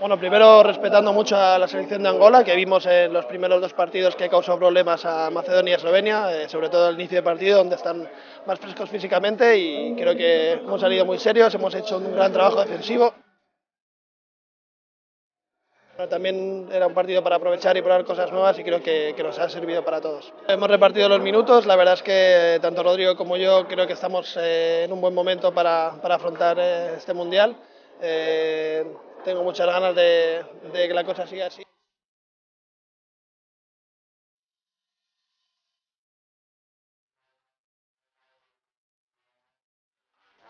Bueno, primero respetando mucho a la selección de Angola, que vimos en los primeros dos partidos que causó problemas a Macedonia y Eslovenia, sobre todo al inicio de partido, donde están más frescos físicamente, y creo que hemos salido muy serios, hemos hecho un gran trabajo defensivo. Bueno, también era un partido para aprovechar y probar cosas nuevas, y creo que nos ha servido para todos. Hemos repartido los minutos, la verdad es que tanto Rodrigo como yo creo que estamos en un buen momento para afrontar este Mundial. Tengo muchas ganas de que la cosa siga así.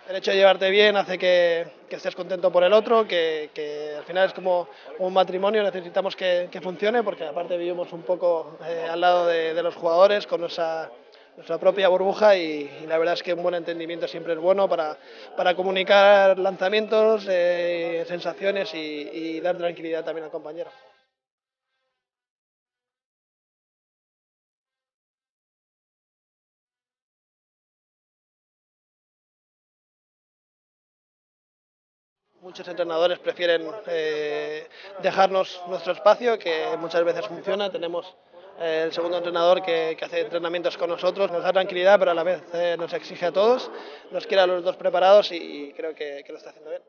El hecho de llevarte bien hace que estés contento por el otro, que al final es como un matrimonio, necesitamos que funcione, porque aparte vivimos un poco al lado de los jugadores, con nuestra propia burbuja, y la verdad es que un buen entendimiento siempre es bueno para comunicar lanzamientos, sensaciones y dar tranquilidad también al compañero. Muchos entrenadores prefieren dejarnos nuestro espacio, que muchas veces funciona. Tenemos el segundo entrenador que hace entrenamientos con nosotros, nos da tranquilidad, pero a la vez nos exige a todos, nos quiere a los dos preparados, y creo que lo está haciendo bien.